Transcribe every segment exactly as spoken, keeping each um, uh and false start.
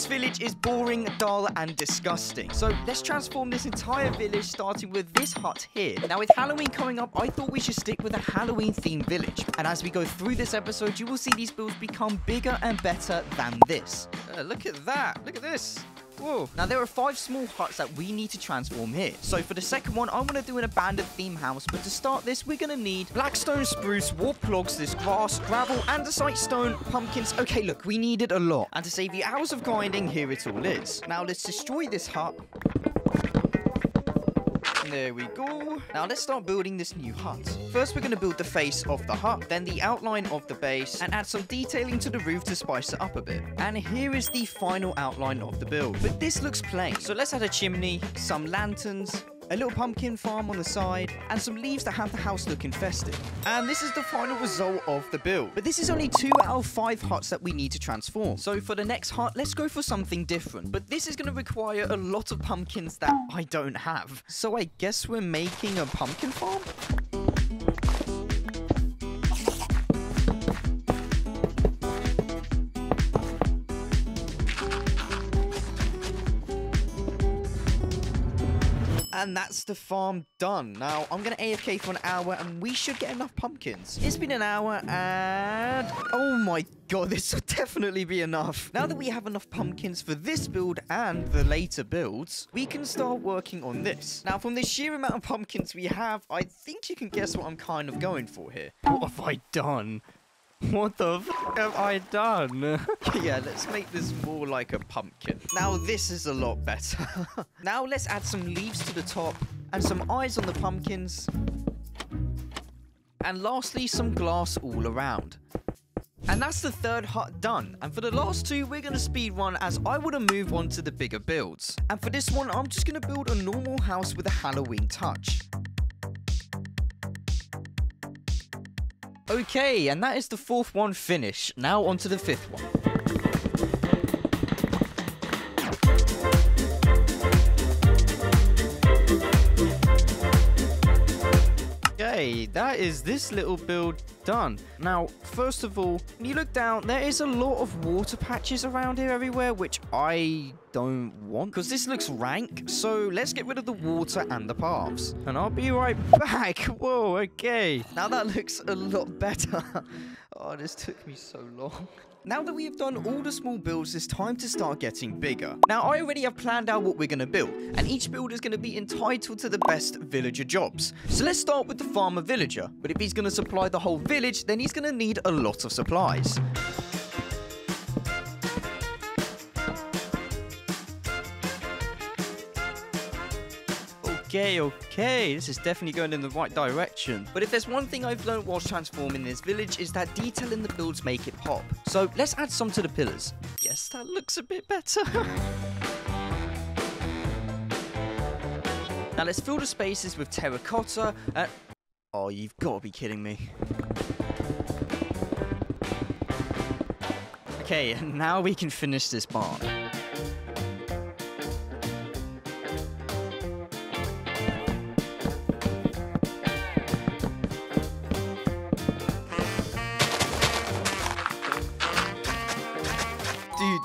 This village is boring, dull and disgusting. So let's transform this entire village, starting with this hut here. Now, with Halloween coming up, I thought we should stick with a Halloween themed village. And as we go through this episode, you will see these builds become bigger and better than this. Uh, look at that. Look at this. Whoa. Now, there are five small huts that we need to transform here. So for the second one, I want to do an abandoned theme house. But to start this, we're going to need blackstone, spruce, warp logs, this grass, gravel, andesite stone, pumpkins. Okay, look, we needed a lot. And to save you hours of grinding, here it all is. Now, let's destroy this hut. There we go. Now let's start building this new hut. First, we're going to build the face of the hut, then the outline of the base, and add some detailing to the roof to spice it up a bit. And here is the final outline of the build. But this looks plain. So let's add a chimney, some lanterns, a little pumpkin farm on the side, and some leaves that have the house looking festive. And this is the final result of the build. But this is only two out of five huts that we need to transform. So for the next hut, let's go for something different. But this is going to require a lot of pumpkins that I don't have. So I guess we're making a pumpkin farm? And that's the farm done. Now, I'm going to A F K for an hour, and we should get enough pumpkins. It's been an hour, and... oh my god, this will definitely be enough. Now that we have enough pumpkins for this build and the later builds, we can start working on this. Now, from the sheer amount of pumpkins we have, I think you can guess what I'm kind of going for here. What have I done? What the f*** have I done? Yeah, let's make this more like a pumpkin. Now this is a lot better. Now let's add some leaves to the top and some eyes on the pumpkins. And lastly, some glass all around. And that's the third hut done. And for the last two, we're going to speedrun, as I want to move on to the bigger builds. And for this one, I'm just going to build a normal house with a Halloween touch. Okay, and that is the fourth one finished. Now on to the fifth one. Okay, that is this little build done. Now, first of all, when you look down, there is a lot of water patches around here everywhere, which I don't want, because this looks rank. So let's get rid of the water and the paths, and I'll be right back. Whoa, okay. Now that looks a lot better. Oh, this took me so long. Now that we have done all the small builds, it's time to start getting bigger. Now, I already have planned out what we're going to build, and each build is going to be entitled to the best villager jobs. So let's start with the farmer villager, but if he's going to supply the whole village, then he's going to need a lot of supplies. Okay, okay, this is definitely going in the right direction. But if there's one thing I've learned whilst transforming this village, is that detail in the builds make it pop. So let's add some to the pillars. Guess that looks a bit better. Now let's fill the spaces with terracotta and... oh, you've got to be kidding me. Okay, and now we can finish this barn.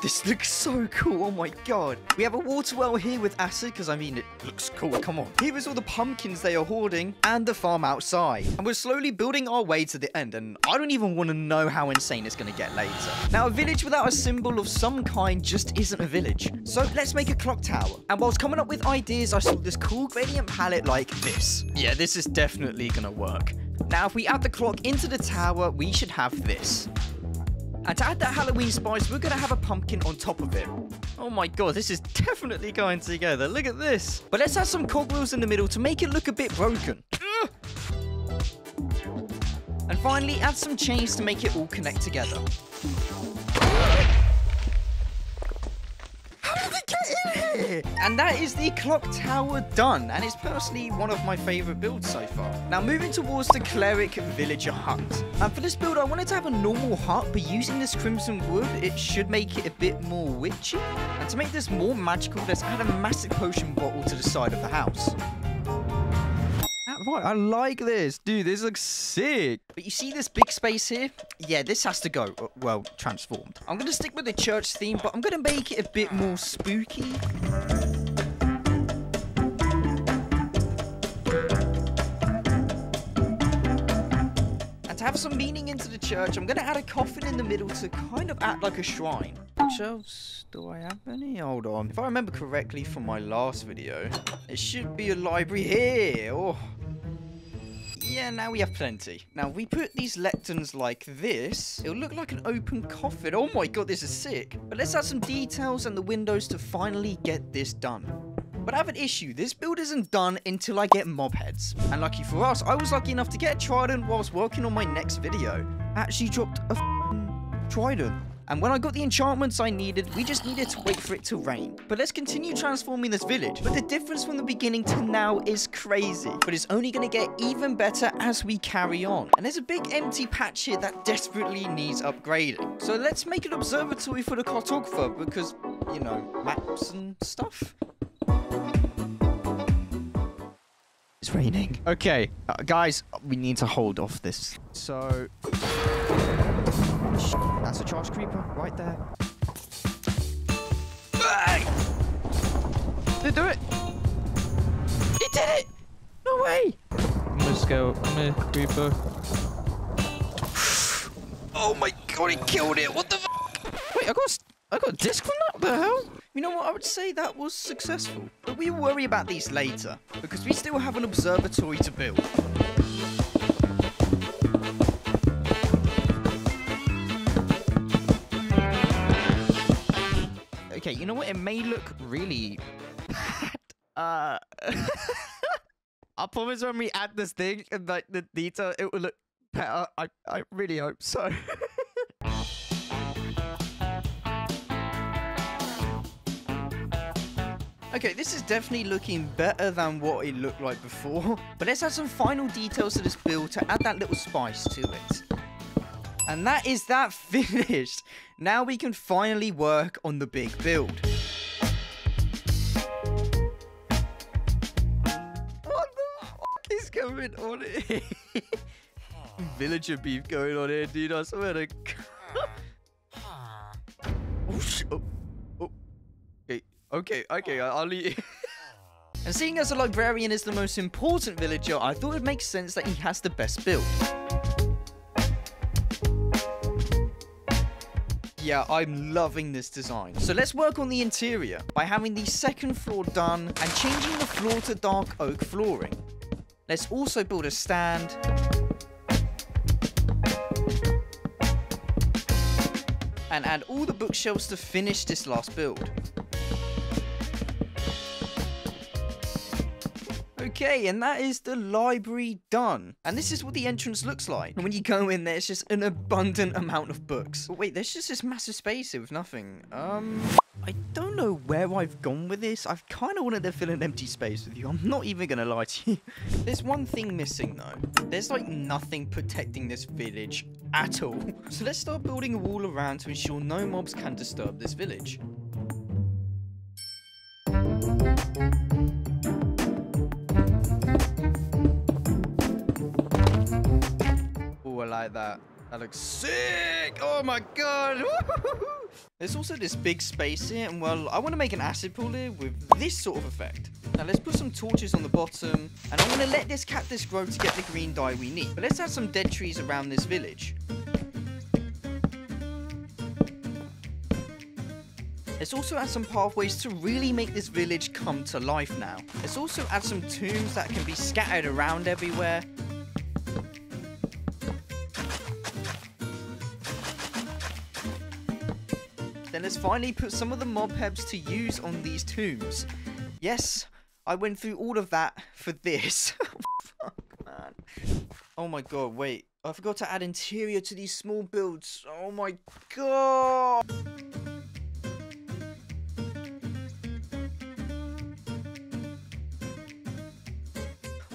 This looks so cool, oh my god. We have a water well here with acid, because I mean, it looks cool, come on. Here is all the pumpkins they are hoarding, and the farm outside. And we're slowly building our way to the end, and I don't even want to know how insane it's going to get later. Now, a village without a symbol of some kind just isn't a village. So let's make a clock tower. And whilst coming up with ideas, I saw this cool gradient palette like this. Yeah, this is definitely going to work. Now, if we add the clock into the tower, we should have this. And to add that Halloween spice, we're going to have a pumpkin on top of it. Oh my god, this is definitely going together. Look at this. But let's add some cogwheels in the middle to make it look a bit broken. Ugh. And finally, add some chains to make it all connect together. And that is the clock tower done, and it's personally one of my favourite builds so far. Now moving towards the cleric villager hut. And for this build, I wanted to have a normal hut, but using this crimson wood, it should make it a bit more witchy. And to make this more magical, let's add a massive potion bottle to the side of the house. that right? I like this. Dude, this looks sick. But you see this big space here? Yeah, this has to go. Uh, well, transformed. I'm going to stick with the church theme, but I'm going to make it a bit more spooky. And to have some meaning into the church, I'm going to add a coffin in the middle to kind of act like a shrine. Shelves? Do I have any? Hold on. If I remember correctly from my last video, it should be a library here. Oh. Yeah, now we have plenty. Now, if we put these lecterns like this, it'll look like an open coffin. Oh my god, this is sick. But let's add some details and the windows to finally get this done. But I have an issue. This build isn't done until I get mob heads. And lucky for us, I was lucky enough to get a trident whilst working on my next video. Actually dropped a f***ing trident. And when I got the enchantments I needed, we just needed to wait for it to rain. But let's continue transforming this village. But the difference from the beginning to now is crazy. But it's only going to get even better as we carry on. And there's a big empty patch here that desperately needs upgrading. So let's make an observatory for the cartographer because, you know, maps and stuff. It's raining. Okay, uh, guys, we need to hold off this. So... that's a charge creeper right there. Bang! They do it! He did it! No way! I'm gonna scale. I'm gonna creeper. Oh my god, he killed it! What the f? Wait, I got I got a disc from that? What the hell? You know what? I would say that was successful. But we worry about these later because we still have an observatory to build. Okay, you know what? It may look really bad. Uh, I promise when we add this thing and like the detail, it will look better. I, I really hope so. Okay, this is definitely looking better than what it looked like before. But let's add some final details to this build to add that little spice to it. And that is that finished. Now we can finally work on the big build. What the fuck is going on here? Villager beef going on here, dude. I swear to God. Oh, shit. Oh, oh. Okay, okay, okay. I'll leave. And seeing as a librarian is the most important villager, I thought it makes sense that he has the best build. Yeah, I'm loving this design. So let's work on the interior by having the second floor done and changing the floor to dark oak flooring. Let's also build a stand. And add all the bookshelves to finish this last build. Okay, and that is the library done. And this is what the entrance looks like. And when you go in there, it's just an abundant amount of books. But wait, there's just this massive space here with nothing. Um, I don't know where I've gone with this. I've kind of wanted to fill an empty space with you. I'm not even going to lie to you. There's one thing missing, though. There's, like, nothing protecting this village at all. So let's start building a wall around to ensure no mobs can disturb this village. Like that. That looks sick! Oh my god! There's also this big space here, and well, I want to make an acid pool here with this sort of effect. Now let's put some torches on the bottom, and I'm going to let this cactus grow to get the green dye we need. But let's add some dead trees around this village. Let's also add some pathways to really make this village come to life now. Let's also add some tombs that can be scattered around everywhere. Then let's finally put some of the mob heads to use on these tombs. Yes, I went through all of that for this. Fuck, man. Oh my god, wait. I forgot to add interior to these small builds. Oh my god.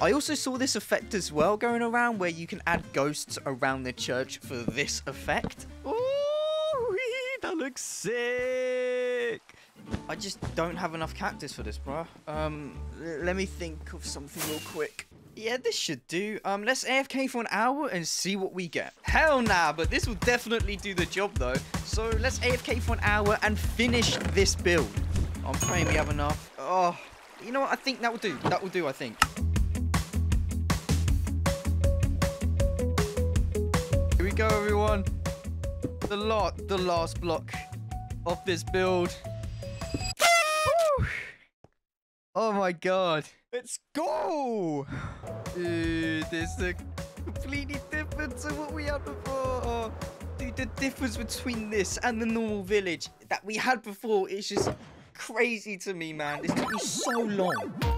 I also saw this effect as well going around where you can add ghosts around the church for this effect. Looks sick. I just don't have enough cactus for this, bruh. Um, let me think of something real quick. Yeah, this should do. Um, let's A F K for an hour and see what we get. Hell nah, but this will definitely do the job though. So let's A F K for an hour and finish this build. I'm praying we have enough. Oh, you know what? I think that will do. That will do, I think. Here we go, everyone. The lot, the last block of this build. Woo! Oh my god. Let's go! Dude, this is completely different to what we had before. Oh, dude, the difference between this and the normal village that we had before is just crazy to me, man. This took me so long.